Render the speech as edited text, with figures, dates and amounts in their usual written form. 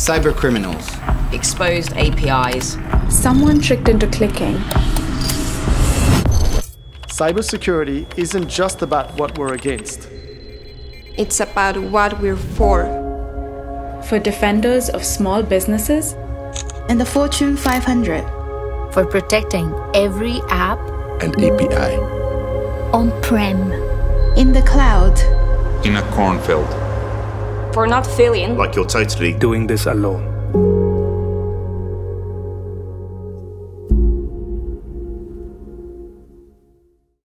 Cyber criminals. Exposed APIs. Someone tricked into clicking. Cybersecurity isn't just about what we're against. It's about what we're for. For defenders of small businesses and the Fortune 500. For protecting every app and API. On-prem. In the cloud. In a cornfield. For not feeling like you're totally doing this alone.